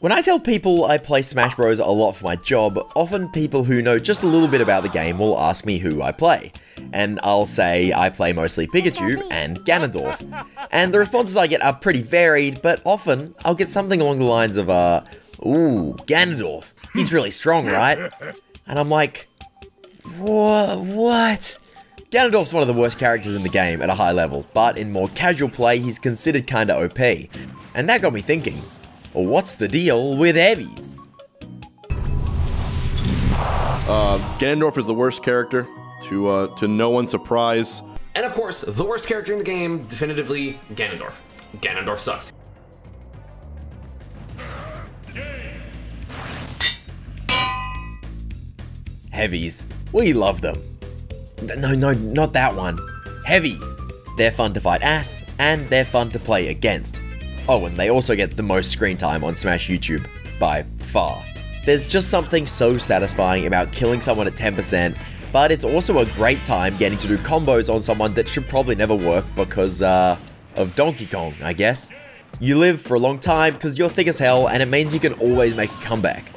When I tell people I play Smash Bros a lot for my job, often people who know just a little bit about the game will ask me who I play. And I'll say I play mostly Pikachu and Ganondorf. And the responses I get are pretty varied, but often I'll get something along the lines of, ooh, Ganondorf, he's really strong, right? And I'm like, what? Ganondorf's one of the worst characters in the game at a high level, but in more casual play, he's considered kinda OP. And that got me thinking, what's the deal with heavies? Ganondorf is the worst character, to no one's surprise. And of course, the worst character in the game, definitively Ganondorf. Ganondorf sucks. Heavies. We love them. No, not that one. Heavies. They're fun to fight as, and they're fun to play against. Oh, and they also get the most screen time on Smash YouTube, by far. There's just something so satisfying about killing someone at 10%, but it's also a great time getting to do combos on someone that should probably never work because, of Donkey Kong, I guess. You live for a long time because you're thick as hell, and it means you can always make a comeback.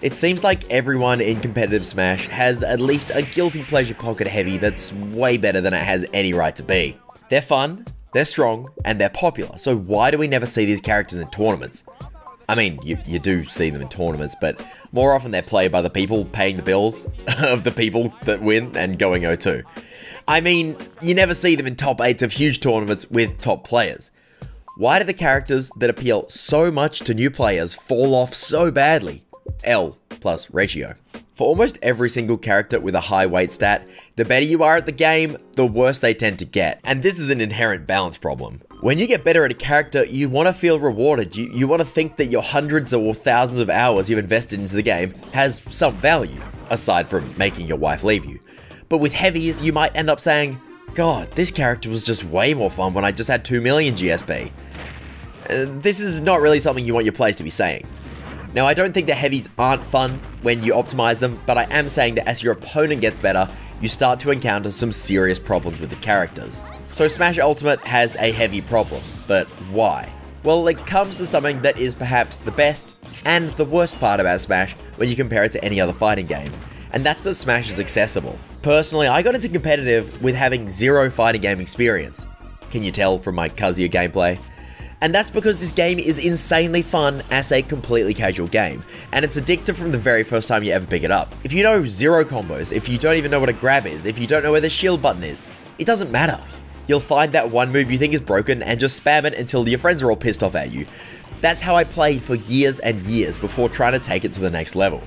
It seems like everyone in competitive Smash has at least a guilty pleasure pocket heavy that's way better than it has any right to be. They're fun, they're strong, and they're popular, so why do we never see these characters in tournaments? I mean, you do see them in tournaments, but more often they're played by the people paying the bills of the people that win and going 0-2. I mean, you never see them in top 8s of huge tournaments with top players. Why do the characters that appeal so much to new players fall off so badly? L plus ratio. For almost every single character with a high weight stat, the better you are at the game, the worse they tend to get. And this is an inherent balance problem. When you get better at a character, you want to feel rewarded. You want to think that your hundreds or thousands of hours you've invested into the game has some value, aside from making your wife leave you. But with heavies, you might end up saying, God, this character was just way more fun when I just had 2 million GSP. This is not really something you want your players to be saying. Now, I don't think the heavies aren't fun when you optimize them, but I am saying that as your opponent gets better, you start to encounter some serious problems with the characters. So Smash Ultimate has a heavy problem, but why? Well, it comes to something that is perhaps the best and the worst part about Smash when you compare it to any other fighting game, and that's that Smash is accessible. Personally, I got into competitive with having zero fighting game experience. Can you tell from my Kazuya gameplay? And that's because this game is insanely fun as a completely casual game, and it's addictive from the very first time you ever pick it up. If you know zero combos, if you don't even know what a grab is, if you don't know where the shield button is, it doesn't matter. You'll find that one move you think is broken and just spam it until your friends are all pissed off at you. That's how I played for years and years before trying to take it to the next level.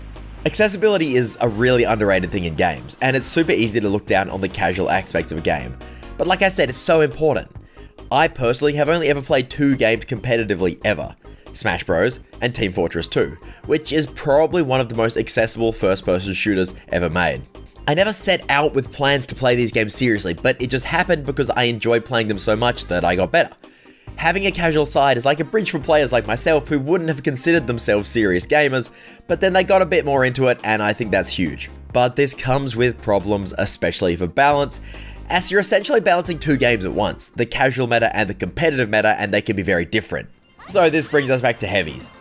Accessibility is a really underrated thing in games, and it's super easy to look down on the casual aspects of a game. But like I said, it's so important. I personally have only ever played 2 games competitively ever, Smash Bros and Team Fortress 2, which is probably one of the most accessible first-person shooters ever made. I never set out with plans to play these games seriously, but it just happened because I enjoyed playing them so much that I got better. Having a casual side is like a bridge for players like myself who wouldn't have considered themselves serious gamers, but then they got a bit more into it, and I think that's huge. But this comes with problems, especially for balance, as you're essentially balancing 2 games at once, the casual meta and the competitive meta, and they can be very different. So this brings us back to heavies.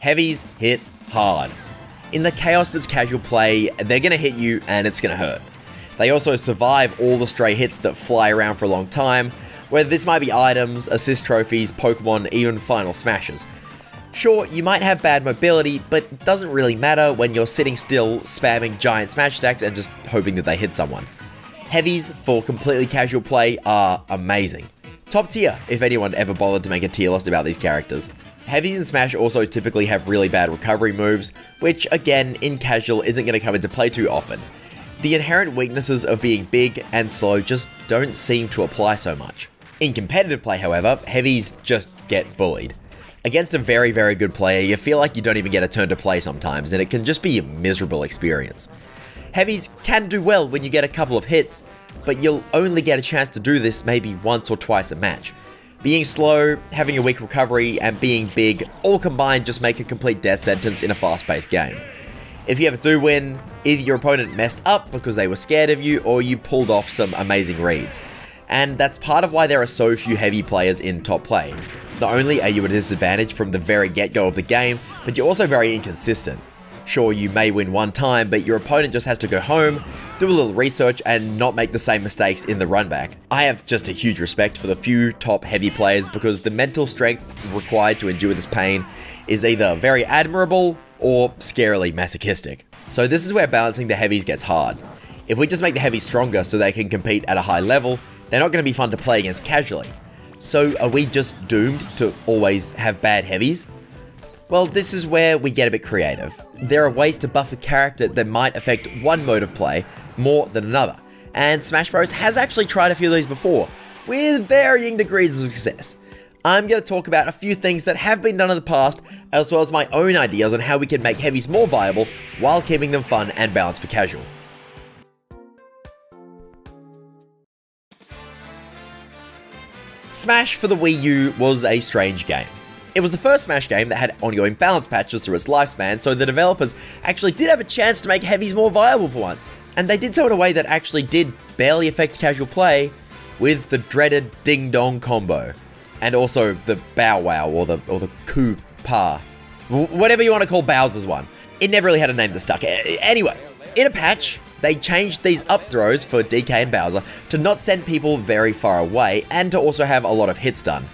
Heavies hit hard. In the chaos that's casual play, they're gonna hit you and it's gonna hurt. They also survive all the stray hits that fly around for a long time, whether this might be items, assist trophies, Pokemon, even final smashes. Sure, you might have bad mobility, but it doesn't really matter when you're sitting still, spamming giant smash stacks and just hoping that they hit someone. Heavies for completely casual play are amazing. Top tier, if anyone ever bothered to make a tier list about these characters. Heavies in Smash also typically have really bad recovery moves, which again, in casual, isn't going to come into play too often. The inherent weaknesses of being big and slow just don't seem to apply so much. In competitive play, however, heavies just get bullied. Against a very, very good player, you feel like you don't even get a turn to play sometimes, and it can just be a miserable experience. Heavies can do well when you get a couple of hits, but you'll only get a chance to do this maybe once or twice a match. Being slow, having a weak recovery, and being big all combined just make a complete death sentence in a fast-paced game. If you ever do win, either your opponent messed up because they were scared of you, or you pulled off some amazing reads. and that's part of why there are so few heavy players in top play. Not only are you at a disadvantage from the very get-go of the game, but you're also very inconsistent. Sure, you may win one time, but your opponent just has to go home, do a little research, and not make the same mistakes in the run back. I have just a huge respect for the few top heavy players because the mental strength required to endure this pain is either very admirable or scarily masochistic. So this is where balancing the heavies gets hard. If we just make the heavies stronger so they can compete at a high level, they're not going to be fun to play against casually. So are we just doomed to always have bad heavies? Well, this is where we get a bit creative. There are ways to buff a character that might affect one mode of play more than another, and Smash Bros has actually tried a few of these before, with varying degrees of success. I'm going to talk about a few things that have been done in the past, as well as my own ideas on how we can make heavies more viable while keeping them fun and balanced for casual. Smash for the Wii U was a strange game. It was the first Smash game that had ongoing balance patches through its lifespan, so the developers actually did have a chance to make heavies more viable for once, and they did so in a way that actually did barely affect casual play, with the dreaded ding-dong combo, and also the bow-wow, or the coup-pa, whatever you want to call Bowser's one. It never really had a name that stuck. Anyway, in a patch, they changed these up throws for DK and Bowser to not send people very far away, and to also have a lot of hits done.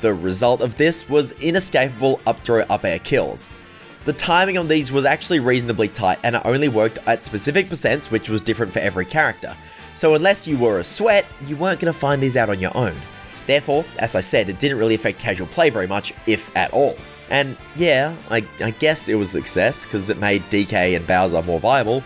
The result of this was inescapable up throw up air kills. The timing on these was actually reasonably tight, and it only worked at specific percents, which was different for every character. So unless you were a sweat, you weren't going to find these out on your own. Therefore, as I said, it didn't really affect casual play very much, if at all. And yeah, I guess it was a success, because it made DK and Bowser more viable.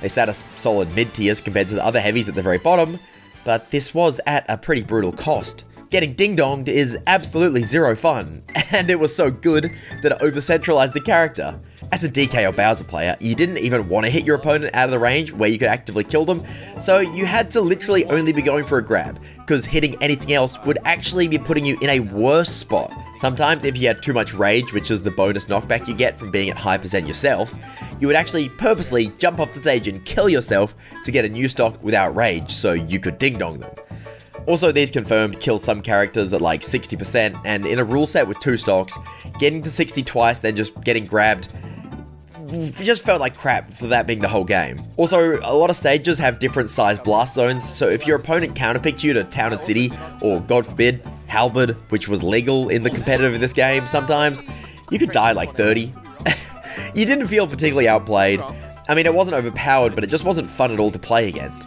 They sat a solid mid-tiers compared to the other heavies at the very bottom, but this was at a pretty brutal cost. Getting ding-donged is absolutely zero fun, and it was so good that it over-centralized the character. As a DK or Bowser player, you didn't even want to hit your opponent out of the range where you could actively kill them, so you had to literally only be going for a grab, because hitting anything else would actually be putting you in a worse spot. Sometimes if you had too much rage, which is the bonus knockback you get from being at high percent yourself, you would actually purposely jump off the stage and kill yourself to get a new stock without rage so you could ding-dong them. Also, these confirmed kill some characters at like 60%, and in a rule set with 2 stocks, getting to 60 twice then just getting grabbed just felt like crap for that being the whole game. Also, a lot of stages have different size blast zones, so if your opponent counterpicked you to Town and City, or God forbid, Halberd, which was legal in the competitive in this game sometimes, you could die like 30. You didn't feel particularly outplayed. I mean, it wasn't overpowered, but it just wasn't fun at all to play against.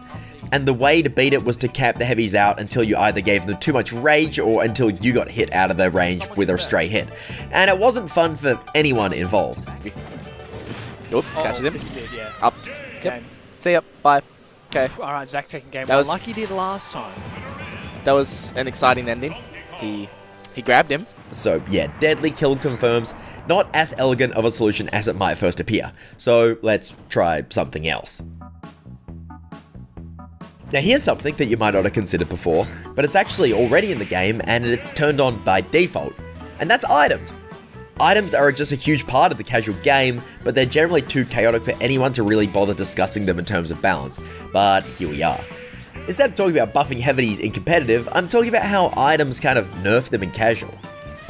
And the way to beat it was to cap the heavies out until you either gave them too much rage or until you got hit out of their range with a stray hit. And it wasn't fun for anyone involved. Oop, catches him. Yeah. Up. Yep. See ya. Bye. Okay. Alright, Zach taking game one like he did last time. That was an exciting ending. He grabbed him. So yeah, deadly kill confirms not as elegant of a solution as it might first appear. So let's try something else. Now here's something that you might not have considered before, but it's actually already in the game and it's turned on by default, and that's items. Items are just a huge part of the casual game, but they're generally too chaotic for anyone to really bother discussing them in terms of balance, but here we are. Instead of talking about buffing heavies in competitive, I'm talking about how items kind of nerf them in casual.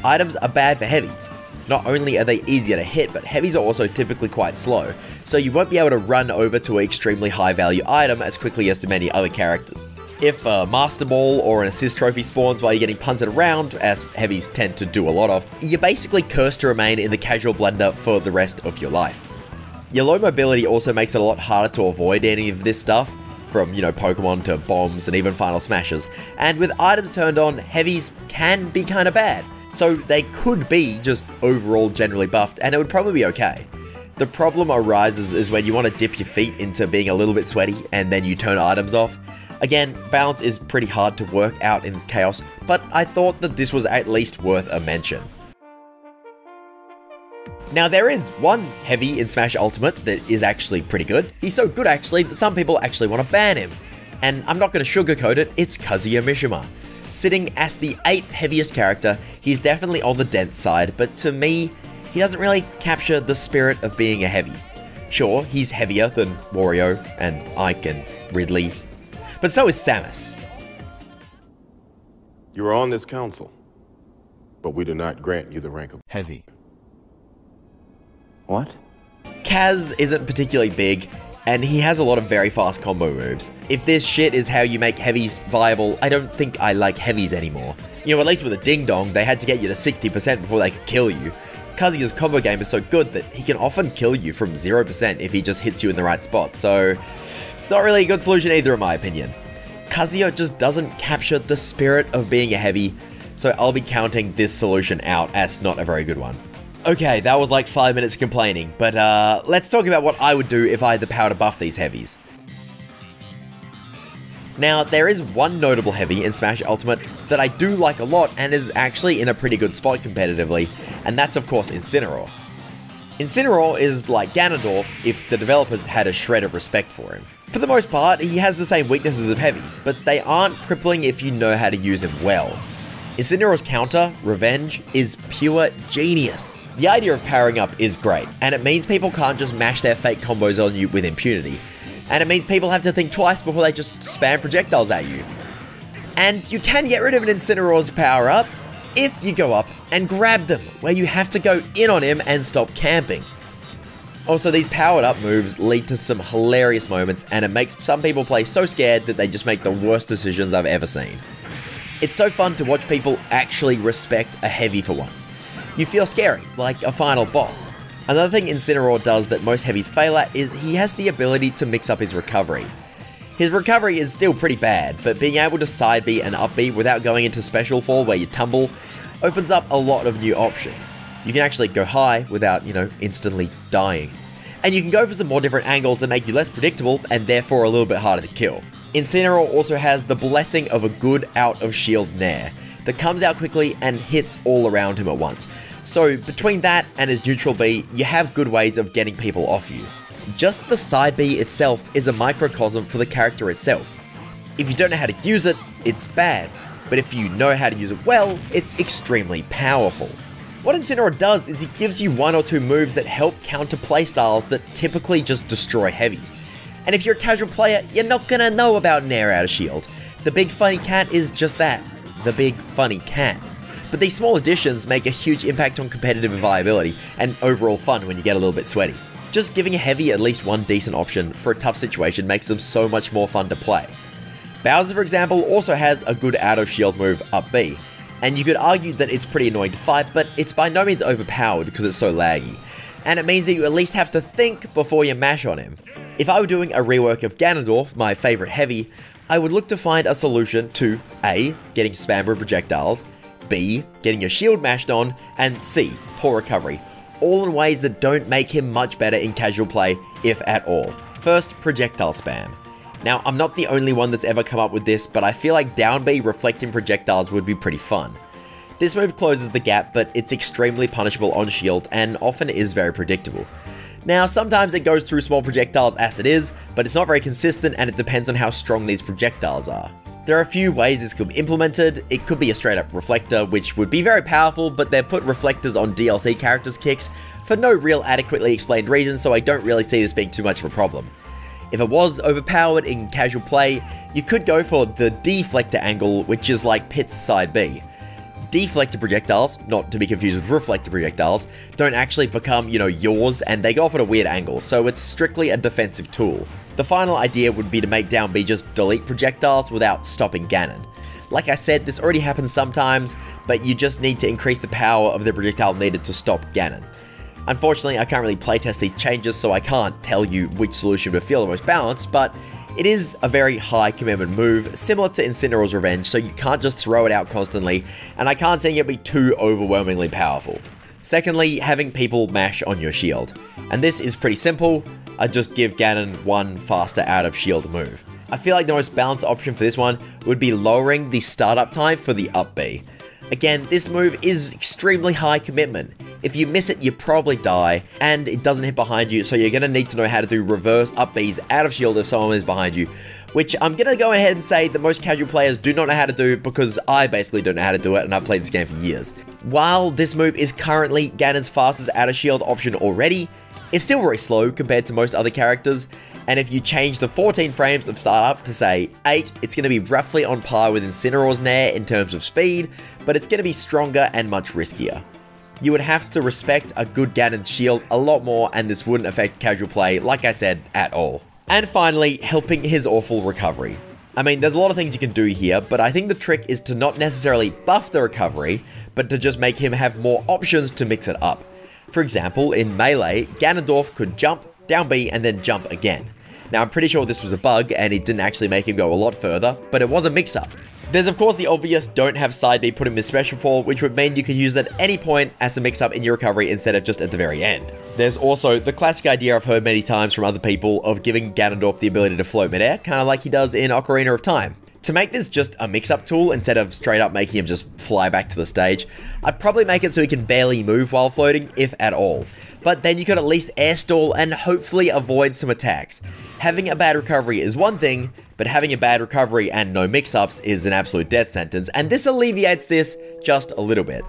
Items are bad for heavies. Not only are they easier to hit, but heavies are also typically quite slow, so you won't be able to run over to an extremely high value item as quickly as to many other characters. If a Master Ball or an Assist Trophy spawns while you're getting punted around, as heavies tend to do a lot of, you're basically cursed to remain in the casual blender for the rest of your life. Your low mobility also makes it a lot harder to avoid any of this stuff, from, you know, Pokemon to bombs and even Final Smashes, and with items turned on, heavies can be kinda bad. So they could be just overall generally buffed and it would probably be okay. The problem arises is when you want to dip your feet into being a little bit sweaty and then you turn items off. Again, balance is pretty hard to work out in this chaos, but I thought that this was at least worth a mention. Now there is one heavy in Smash Ultimate that is actually pretty good. He's so good actually that some people actually want to ban him. And I'm not going to sugarcoat it, it's Kazuya Mishima. Sitting as the 8th heaviest character, he's definitely on the dense side, but to me, he doesn't really capture the spirit of being a heavy. Sure, he's heavier than Wario and Ike and Ridley, but so is Samus. You are on this council, but we do not grant you the rank of heavy. What? Kaz isn't particularly big, and he has a lot of very fast combo moves. If this shit is how you make heavies viable, I don't think I like heavies anymore. You know, at least with a Ding Dong, they had to get you to 60% before they could kill you. Kazuya's combo game is so good that he can often kill you from 0% if he just hits you in the right spot, so it's not really a good solution either in my opinion. Kazuya just doesn't capture the spirit of being a heavy, so I'll be counting this solution out as not a very good one. Okay, that was like 5 minutes complaining, but let's talk about what I would do if I had the power to buff these heavies. Now, there is one notable heavy in Smash Ultimate that I do like a lot and is actually in a pretty good spot competitively, and that's of course Incineroar. Incineroar is like Ganondorf if the developers had a shred of respect for him. For the most part, he has the same weaknesses of heavies, but they aren't crippling if you know how to use him well. Incineroar's counter, Revenge, is pure genius. The idea of powering up is great, and it means people can't just mash their fake combos on you with impunity. And it means people have to think twice before they just spam projectiles at you. And you can get rid of an Incineroar's power-up if you go up and grab them, where you have to go in on him and stop camping. Also, these powered-up moves lead to some hilarious moments, and it makes some people play so scared that they just make the worst decisions I've ever seen. It's so fun to watch people actually respect a heavy for once. You feel scary, like a final boss. Another thing Incineroar does that most heavies fail at is he has the ability to mix up his recovery. His recovery is still pretty bad, but being able to side B and up B without going into special fall where you tumble opens up a lot of new options. You can actually go high without, you know, instantly dying. And you can go for some more different angles that make you less predictable and therefore a little bit harder to kill. Incineroar also has the blessing of a good out of shield Nair that comes out quickly and hits all around him at once. So between that and his neutral B, you have good ways of getting people off you. Just the side B itself is a microcosm for the character itself. If you don't know how to use it, it's bad, but if you know how to use it well, it's extremely powerful. What Incineroar does is he gives you one or two moves that help counter playstyles that typically just destroy heavies. And if you're a casual player, you're not gonna know about Nair out of shield. The big funny cat is just that, the big funny cat. But these small additions make a huge impact on competitive viability and overall fun when you get a little bit sweaty. Just giving a heavy at least one decent option for a tough situation makes them so much more fun to play. Bowser, for example, also has a good out of shield move, up B, and you could argue that it's pretty annoying to fight, but it's by no means overpowered because it's so laggy, and it means that you at least have to think before you mash on him. If I were doing a rework of Ganondorf, my favourite heavy, I would look to find a solution to A, getting spammed with projectiles, B, getting your shield mashed on, and C, poor recovery, all in ways that don't make him much better in casual play, if at all. First, projectile spam. Now, I'm not the only one that's ever come up with this, but I feel like down B reflecting projectiles would be pretty fun. This move closes the gap, but it's extremely punishable on shield and often is very predictable. Now, sometimes it goes through small projectiles as it is, but it's not very consistent and it depends on how strong these projectiles are. There are a few ways this could be implemented. It could be a straight up reflector, which would be very powerful, but they've put reflectors on DLC characters' kicks for no real adequately explained reason, so I don't really see this being too much of a problem. If it was overpowered in casual play, you could go for the deflector angle, which is like Pit's side B. Deflector projectiles, not to be confused with reflector projectiles, don't actually become, you know, yours, and they go off at a weird angle, so it's strictly a defensive tool. The final idea would be to make down B just delete projectiles without stopping Ganon. Like I said, this already happens sometimes, but you just need to increase the power of the projectile needed to stop Ganon. Unfortunately, I can't really playtest these changes, so I can't tell you which solution would feel the most balanced, but it is a very high commitment move, similar to Incineroar's Revenge, so you can't just throw it out constantly, and I can't see it be too overwhelmingly powerful. Secondly, having people mash on your shield. And this is pretty simple. I'd just give Ganon one faster out of shield move. I feel like the most balanced option for this one would be lowering the startup time for the up B. Again, this move is extremely high commitment. If you miss it, you probably die, and it doesn't hit behind you, so you're going to need to know how to do reverse up Bs out of shield if someone is behind you, which I'm going to go ahead and say that most casual players do not know how to do because I basically don't know how to do it, and I've played this game for years. While this move is currently Ganon's fastest out of shield option already, is still very slow compared to most other characters, and if you change the 14 frames of startup to say 8, it's going to be roughly on par with Incineroar's Nair in terms of speed, but it's going to be stronger and much riskier. You would have to respect a good Ganon's shield a lot more, and this wouldn't affect casual play, like I said, at all. And finally, helping his awful recovery. I mean, there's a lot of things you can do here, but I think the trick is to not necessarily buff the recovery, but to just make him have more options to mix it up. For example, in Melee, Ganondorf could jump, down B, and then jump again. Now, I'm pretty sure this was a bug, and it didn't actually make him go a lot further, but it was a mix-up. There's of course the obvious don't have side B put in this special for, which would mean you could use it at any point as a mix-up in your recovery instead of just at the very end. There's also the classic idea I've heard many times from other people of giving Ganondorf the ability to float midair, kind of like he does in Ocarina of Time. To make this just a mix-up tool instead of straight up making him just fly back to the stage, I'd probably make it so he can barely move while floating, if at all. But then you could at least air stall and hopefully avoid some attacks. Having a bad recovery is one thing, but having a bad recovery and no mix-ups is an absolute death sentence, and this alleviates this just a little bit.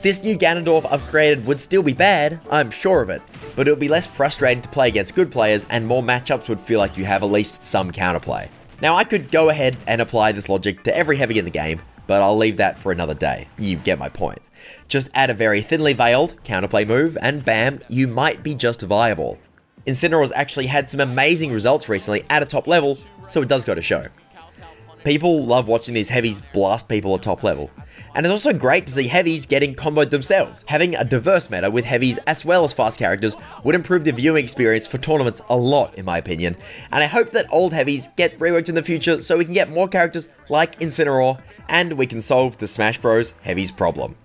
This new Ganondorf I've created would still be bad, I'm sure of it, but it would be less frustrating to play against good players, and more matchups would feel like you have at least some counterplay. Now, I could go ahead and apply this logic to every heavy in the game, but I'll leave that for another day. You get my point. Just add a very thinly veiled counterplay move, and bam, you might be just viable. Incineroar's actually had some amazing results recently at a top level, so it does go to show. People love watching these heavies blast people at top level. And it's also great to see heavies getting comboed themselves. Having a diverse meta with heavies as well as fast characters would improve the viewing experience for tournaments a lot, in my opinion. And I hope that old heavies get reworked in the future so we can get more characters like Incineroar, and we can solve the Smash Bros. Heavies problem.